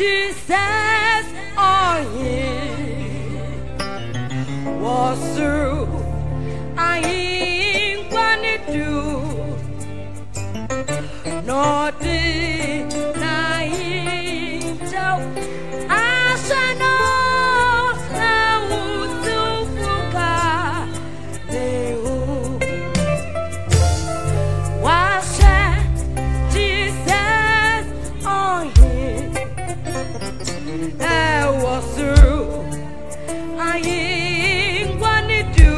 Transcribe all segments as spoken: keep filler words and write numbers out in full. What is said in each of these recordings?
Jesus on him was through I ain't gonna do not denying doubt I shall know how to forget they was Jesus on him that was through I ain't gonna do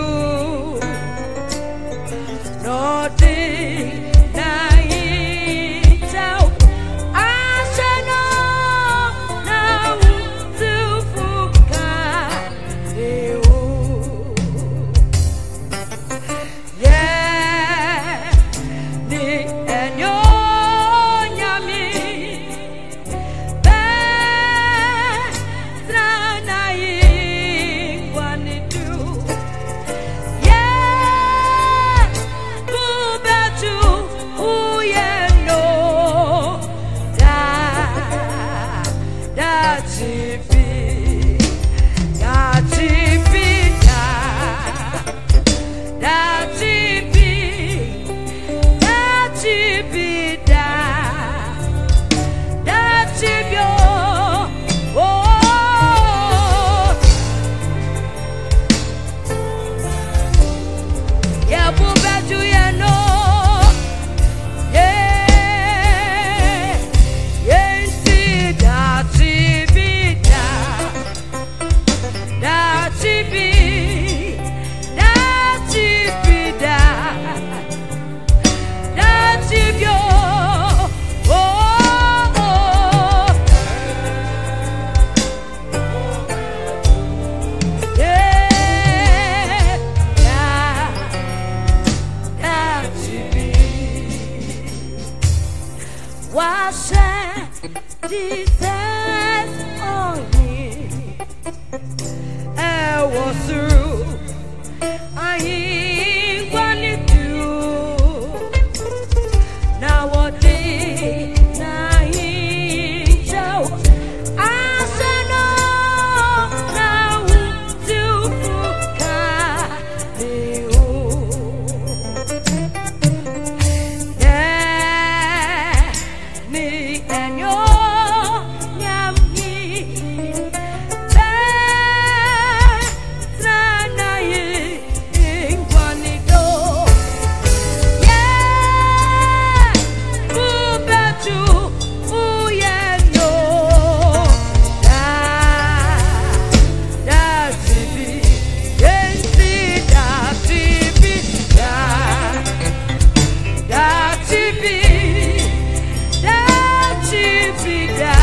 be down.